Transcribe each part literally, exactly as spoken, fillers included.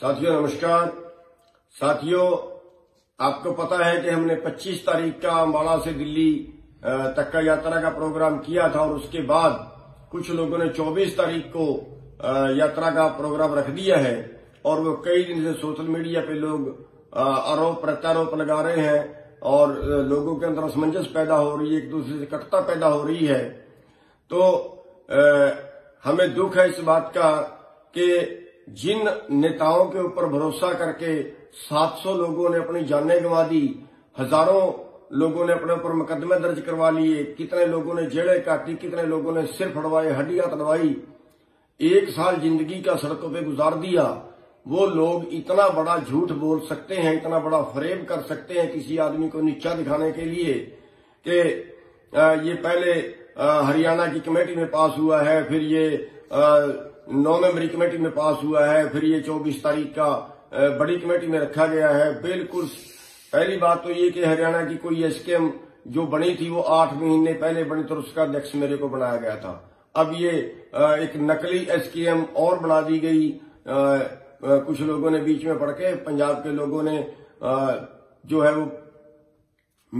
साथियों नमस्कार। साथियों आपको पता है कि हमने पच्चीस तारीख का अम्बाला से दिल्ली तक का यात्रा का प्रोग्राम किया था और उसके बाद कुछ लोगों ने चौबीस तारीख को यात्रा का प्रोग्राम रख दिया है और वो कई दिन से सोशल मीडिया पे लोग आरोप प्रत्यारोप लगा रहे हैं और लोगों के अंदर असमंजस पैदा हो रही है, एक दूसरे से कटता पैदा हो रही है। तो आ, हमें दुख है इस बात का कि जिन नेताओं के ऊपर भरोसा करके सात सौ लोगों ने अपनी जानें गंवा दी, हजारों लोगों ने अपने ऊपर मुकदमे दर्ज करवा लिए, कितने लोगों ने जेलें काटी, कितने लोगों ने सिर फड़वाए, हड्डियां तड़वाई, एक साल जिंदगी का सड़कों पे गुजार दिया, वो लोग इतना बड़ा झूठ बोल सकते हैं, इतना बड़ा फरेब कर सकते हैं किसी आदमी को नीचा दिखाने के लिए कि ये पहले हरियाणा की कमेटी में पास हुआ है, फिर ये नौ मेंबरी कमेटी में पास हुआ है, फिर ये चौबीस तारीख का बड़ी कमेटी में रखा गया है। बिल्कुल पहली बात तो ये कि हरियाणा की कोई एसकेएम जो बनी थी वो आठ महीने पहले बनी तो उसका अध्यक्ष मेरे को बनाया गया था। अब ये एक नकली एसकेएम और बना दी गई, कुछ लोगों ने बीच में पढ़ के पंजाब के लोगों ने जो है वो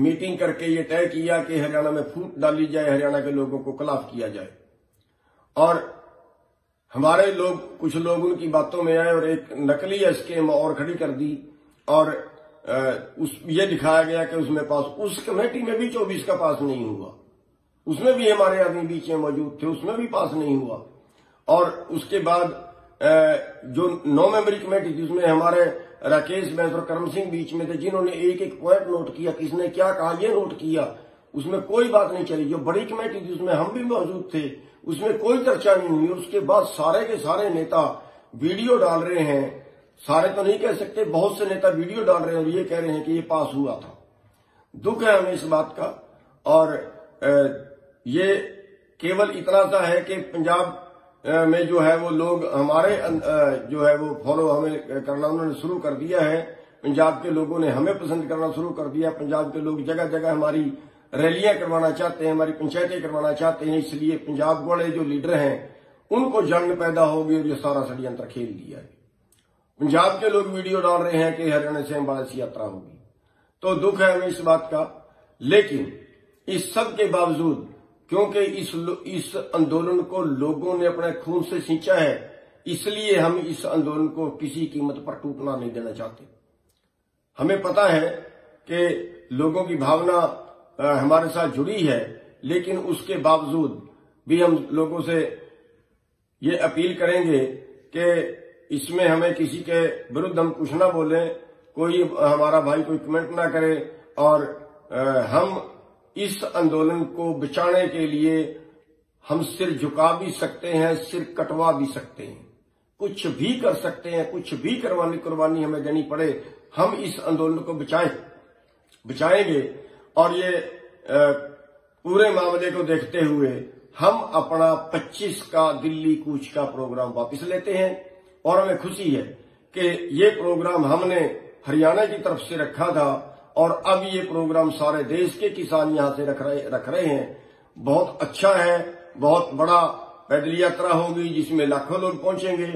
मीटिंग करके ये तय किया कि हरियाणा में फूट डाली जाए, हरियाणा के लोगों को खिलाफ किया जाए और हमारे लोग कुछ लोग उनकी बातों में आए और एक नकली एसकेएम और खड़ी कर दी और उस ये दिखाया गया कि उसमें पास उस कमेटी में भी चौबीस का पास नहीं हुआ, उसमें भी हमारे आदमी बीच में मौजूद थे, उसमें भी पास नहीं हुआ। और उसके बाद जो नौ मेंबरी कमेटी थी उसमें हमारे राकेश मेघर और करम सिंह बीच में थे, जिन्होंने एक एक पॉइंट नोट किया, किसने क्या कहा ये नोट किया, उसमें कोई बात नहीं चली। जो बड़ी कमेटी थी उसमें हम भी मौजूद थे, उसमें कोई चर्चा नहीं हुई। उसके बाद सारे के सारे नेता वीडियो डाल रहे हैं, सारे तो नहीं कह सकते, बहुत से नेता वीडियो डाल रहे हैं और ये कह रहे हैं कि ये पास हुआ था। दुख है हमें इस बात का। और ये केवल इतना सा है कि पंजाब में जो है वो लोग हमारे जो है वो फॉलो हमें करना उन्होंने शुरू कर दिया है, पंजाब के लोगों ने हमें पसंद करना शुरू कर दिया। पंजाब के लोग जगह जगह हमारी रैलियां करवाना चाहते हैं, हमारी पंचायतें करवाना चाहते हैं, इसलिए पंजाब वाले जो लीडर हैं उनको जंग पैदा होगी और ये सारा षड्यंत्र खेल दिया है। पंजाब के लोग वीडियो डाल रहे हैं कि हरियाणा से अम्बाला से यात्रा होगी। तो दुख है हमें इस बात का, लेकिन इस सब के बावजूद क्योंकि इस इस आंदोलन को लोगों ने अपने खून से सींचा है, इसलिए हम इस आंदोलन को किसी कीमत पर टूटना नहीं देना चाहते। हमें पता है कि लोगों की भावना आ, हमारे साथ जुड़ी है, लेकिन उसके बावजूद भी हम लोगों से ये अपील करेंगे कि इसमें हमें किसी के विरुद्ध हम कुछ ना बोलें, कोई हमारा भाई कोई कमेंट ना करे और आ, हम इस आंदोलन को बचाने के लिए हम सिर झुका भी सकते हैं, सिर कटवा भी सकते हैं, कुछ भी कर सकते हैं, कुछ भी करवानी कुर्बानी हमें देनी पड़े, हम इस आंदोलन को बचाएं बचाएंगे। और ये पूरे मामले को देखते हुए हम अपना पच्चीस का दिल्ली कूच का प्रोग्राम वापस लेते हैं और हमें खुशी है कि ये प्रोग्राम हमने हरियाणा की तरफ से रखा था और अब ये प्रोग्राम सारे देश के किसान यहाँ से रख रहे रख रहे हैं। बहुत अच्छा है, बहुत बड़ा पैदल यात्रा होगी जिसमें लाखों लोग पहुंचेंगे।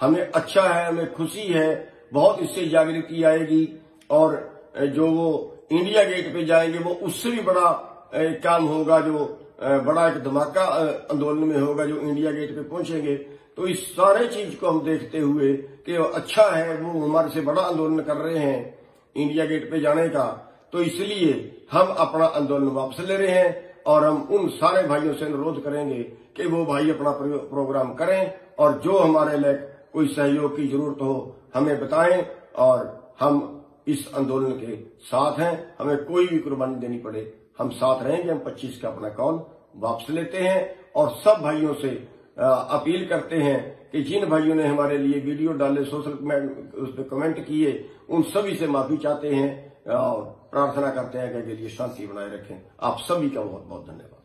हमें अच्छा है, हमें खुशी है, बहुत इससे जागृति आएगी और जो वो इंडिया गेट पे जाएंगे वो उससे भी बड़ा एक काम होगा, जो बड़ा एक धमाका आंदोलन में होगा जो इंडिया गेट पे पहुंचेंगे। तो इस सारे चीज को हम देखते हुए कि अच्छा है वो हमारे से बड़ा आंदोलन कर रहे हैं इंडिया गेट पे जाने का, तो इसलिए हम अपना आंदोलन वापस ले रहे हैं और हम उन सारे भाइयों से अनुरोध करेंगे कि वो भाई अपना प्रोग्राम करें और जो हमारे लिए कोई सहयोग की जरूरत हो हमें बताएं और हम इस आंदोलन के साथ हैं, हमें कोई भी कुर्बानी देनी पड़े हम साथ रहेंगे। हम पच्चीस का अपना कॉल वापस लेते हैं और सब भाइयों से अपील करते हैं कि जिन भाइयों ने हमारे लिए वीडियो डाले, सोशल उस पर कमेंट किए, उन सभी से माफी चाहते हैं और प्रार्थना करते हैं कि आगे के लिए शांति बनाए रखें। आप सभी का बहुत बहुत धन्यवाद।